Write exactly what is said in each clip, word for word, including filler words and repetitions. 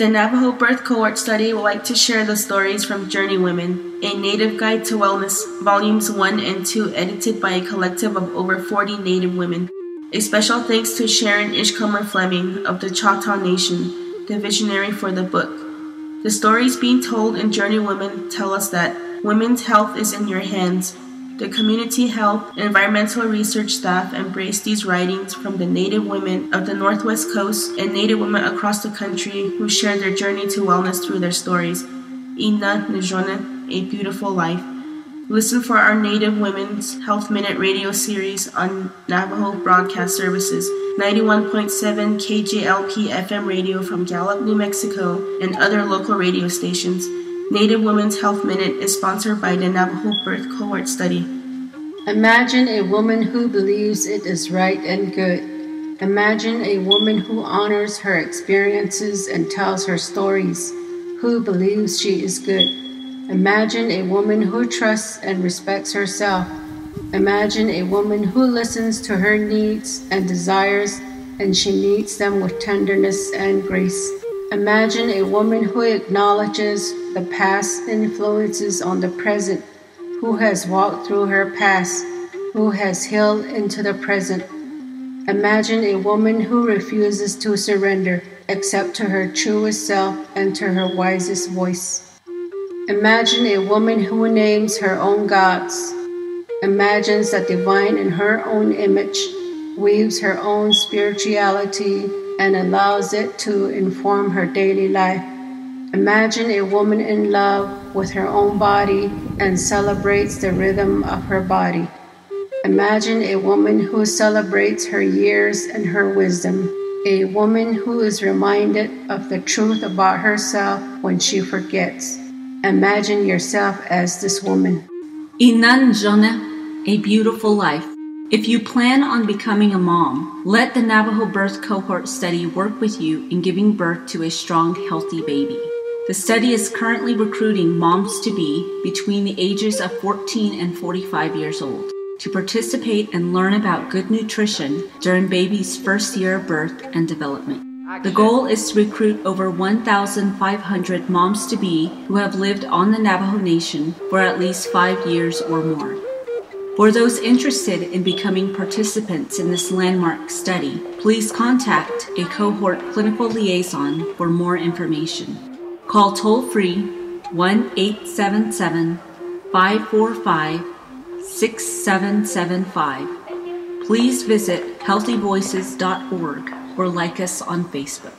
The Navajo Birth Cohort Study would like to share the stories from Journey Women, a Native Guide to Wellness, Volumes one and two, edited by a collective of over forty Native women. A special thanks to Sharon Ishcomer Fleming of the Choctaw Nation, the visionary for the book. The stories being told in Journey Women tell us that women's health is in your hands. The community health and environmental research staff embraced these writings from the Native women of the Northwest Coast and Native women across the country who shared their journey to wellness through their stories. Iiná Nizhóní, A Beautiful Life. Listen for our Native Women's Health Minute radio series on Navajo Broadcast Services, ninety-one point seven K J L P F M radio from Gallup, New Mexico, and other local radio stations. Native Women's Health Minute is sponsored by the Navajo Birth Cohort Study. Imagine a woman who believes it is right and good. Imagine a woman who honors her experiences and tells her stories, who believes she is good. Imagine a woman who trusts and respects herself. Imagine a woman who listens to her needs and desires, and she meets them with tenderness and grace. Imagine a woman who acknowledges the past influences on the present, who has walked through her past, who has healed into the present. Imagine a woman who refuses to surrender, except to her truest self and to her wisest voice. Imagine a woman who names her own gods, imagines the divine in her own image, weaves her own spirituality, and allows it to inform her daily life. Imagine a woman in love with her own body and celebrates the rhythm of her body. Imagine a woman who celebrates her years and her wisdom, a woman who is reminded of the truth about herself when she forgets. Imagine yourself as this woman. Iiná Nizhóní, A Beautiful Life. If you plan on becoming a mom, let the Navajo Birth Cohort Study work with you in giving birth to a strong, healthy baby. The study is currently recruiting moms-to-be between the ages of fourteen and forty-five years old to participate and learn about good nutrition during baby's first year of birth and development. The goal is to recruit over one thousand five hundred moms-to-be who have lived on the Navajo Nation for at least five years or more. For those interested in becoming participants in this landmark study, please contact a cohort clinical liaison for more information. Call toll-free one eight seven seven, five four five, six seven seven five. Please visit healthy voices dot org or like us on Facebook.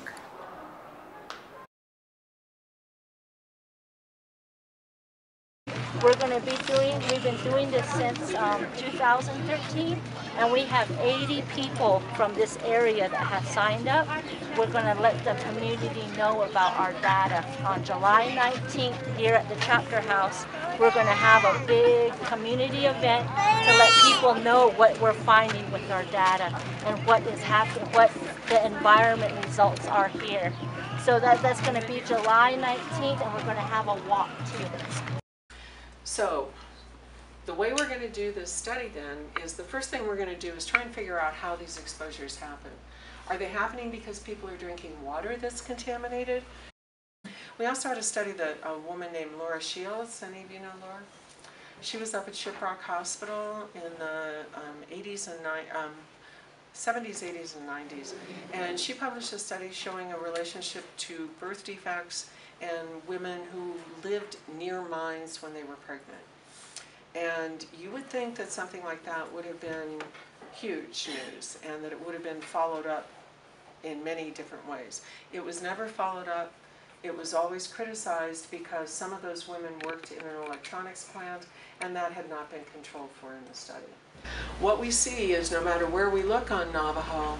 We're going to be doing, we've been doing this since um, two thousand thirteen, and we have eighty people from this area that have signed up. We're going to let the community know about our data. On July nineteenth, here at the Chapter House, we're going to have a big community event to let people know what we're finding with our data and what is happening, what the environment results are here. So that, that's going to be July nineteenth, and we're going to have a walk too. So the way we're going to do this study then is the first thing we're going to do is try and figure out how these exposures happen. Are they happening because people are drinking water that's contaminated? We also had a study that a woman named Laura Shields, any of you know Laura? She was up at Shiprock Hospital in the um, seventies, eighties, and nineties, and she published a study showing a relationship to birth defects and women who lived near mines when they were pregnant. And you would think that something like that would have been huge news and that it would have been followed up in many different ways. It was never followed up. It was always criticized because some of those women worked in an electronics plant, and that had not been controlled for in the study. What we see is no matter where we look on Navajo,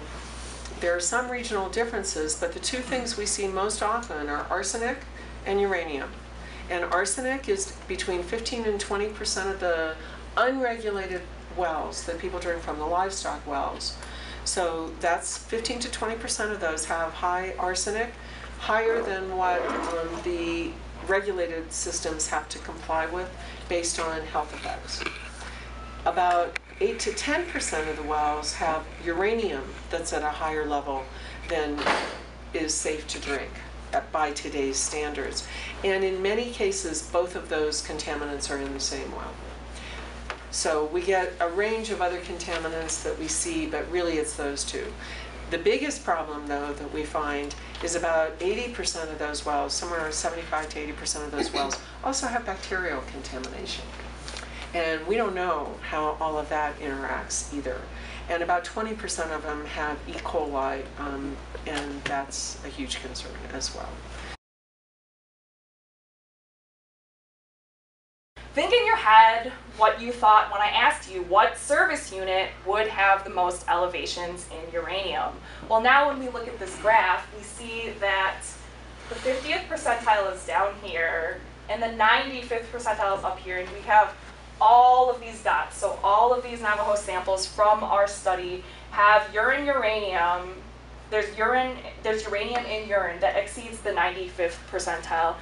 there are some regional differences, but the two things we see most often are arsenic and uranium. And arsenic is between fifteen and twenty percent of the unregulated wells that people drink from, the livestock wells. So that's fifteen to twenty percent of those have high arsenic, higher than what um, the regulated systems have to comply with based on health effects. About eight to ten percent of the wells have uranium that's at a higher level than is safe to drink. by today's standards. And in many cases, both of those contaminants are in the same well. So we get a range of other contaminants that we see, but really it's those two. The biggest problem, though, that we find is about eighty percent of those wells, somewhere around seventy-five to eighty percent of those wells, also have bacterial contamination. And we don't know how all of that interacts either. And about twenty percent of them have E. coli, um, and that's a huge concern as well. Think in your head what you thought when I asked you what service unit would have the most elevations in uranium. Well, now when we look at this graph, we see that the fiftieth percentile is down here, and the ninety-fifth percentile is up here, and we have all of these dots. So all of these Navajo samples from our study have urine uranium, there's, urine, there's uranium in urine that exceeds the ninety-fifth percentile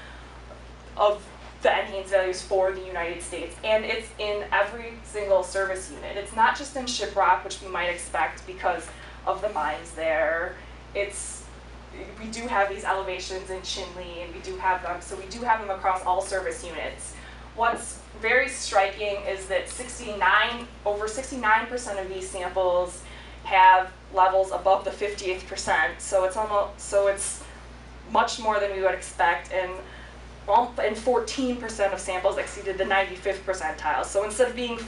of the NHANES values for the United States, and it's in every single service unit. It's not just in Shiprock, which we might expect because of the mines there. It's, we do have these elevations in Chinle, and we do have them, so we do have them across all service units. What's very striking is that sixty-nine, over sixty-nine percent of these samples have levels above the fiftieth percent, so it's almost, so it's much more than we would expect, and and fourteen percent of samples exceeded the ninety-fifth percentile. So instead of being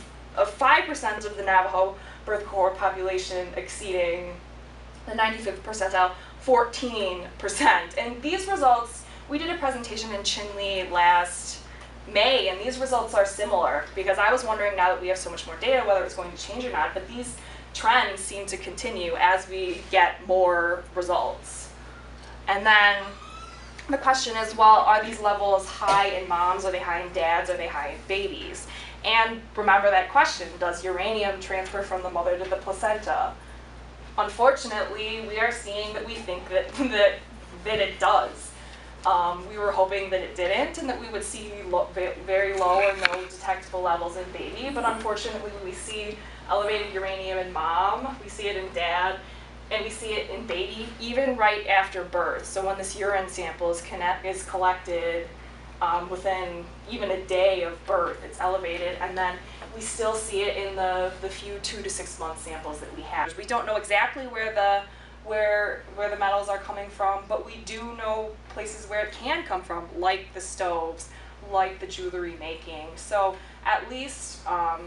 five percent of the Navajo birth cohort population exceeding the ninety-fifth percentile, fourteen percent. And these results, we did a presentation in Chinle last May, and these results are similar, because I was wondering, now that we have so much more data, whether it's going to change or not, but these trends seem to continue as we get more results. And then the question is, well, are these levels high in moms? Are they high in dads? Are they high in babies? And remember that question, does uranium transfer from the mother to the placenta? Unfortunately, we are seeing that we think that, that, that it does. Um, we were hoping that it didn't, and that we would see lo very low or no detectable levels in baby, but unfortunately we see elevated uranium in mom, we see it in dad, and we see it in baby, even right after birth. So when this urine sample is, connect, is collected um, within even a day of birth, it's elevated, and then we still see it in the, the few two to six month samples that we have. We don't know exactly where the, where, where the metals are coming from, but we do know places where it can come from, like the stoves, like the jewelry making. So at least, um,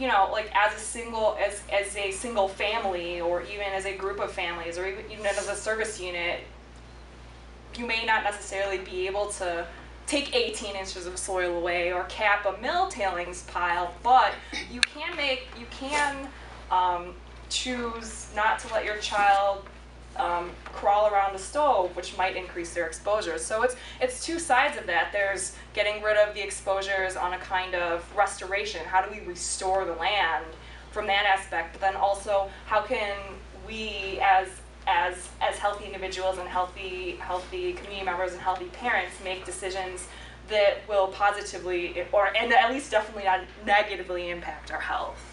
you know, like as a single, as as a single family, or even as a group of families, or even even as a service unit, you may not necessarily be able to take eighteen inches of soil away or cap a mill tailings pile, but you can make, you can um, choose not to let your child um, crawl around the stove, which might increase their exposure. So it's it's two sides of that. There's getting rid of the exposures on a kind of restoration. How do we restore the land from that aspect? But then also, how can we, as as as healthy individuals and healthy healthy community members and healthy parents, make decisions that will positively, or and at least definitely not negatively, impact our health?